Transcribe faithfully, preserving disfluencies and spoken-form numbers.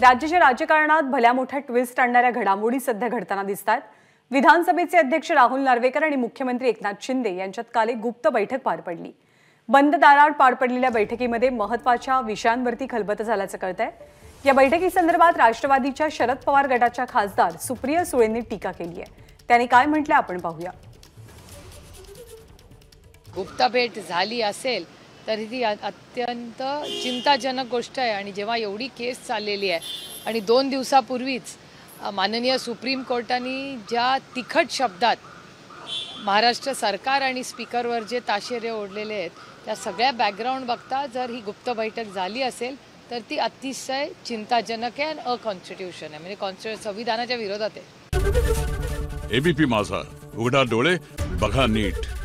राज्याच्या राजकारणात भल्या मोठा ट्विस्ट आणणाऱ्या घडामोडी सध्या घडताना दिसतात। विधानसभेचे अध्यक्ष राहुल नार्वेकर आणि मुख्यमंत्री एकनाथ शिंदे यांच्यात काल एक गुप्त बैठक पार पडली। बंद दारात पार पडलेल्या बैठकीमध्ये महत्त्वाच्या विषयांवरती खलबत झाल्याचं कळतंय। या बैठकी संदर्भात राष्ट्रवादीच्या शरद पवार गटाच्या खासदार सुप्रिया सुळेंनी टीका केली आहे। त्यांनी काय म्हटलं आपण पाहूया। गुप्त भेट झाली असेल तरी ती अत्यंत चिंताजनक गोष्ट आहे आणि जेव्हा एवढी केस चाललेली आहे आणि दोन दिवसापूर्वीच माननीय सुप्रीम कोर्टाने ज्या तिखट शब्दात महाराष्ट्र सरकार आणि स्पीकरवर जे ताशेरे ओढलेले आहेत त्या सगळ्या बॅकग्राऊंड बघता जर ही गुप्त बैठक झाली असेल तर ती अतिशय चिंताजनक आहे आणि अकॉन्स्टिट्यूशन आहे, म्हणजे संविधानाच्या विरोधात आहे। एबीपी माझा, उघडा डोळे बघा नीट।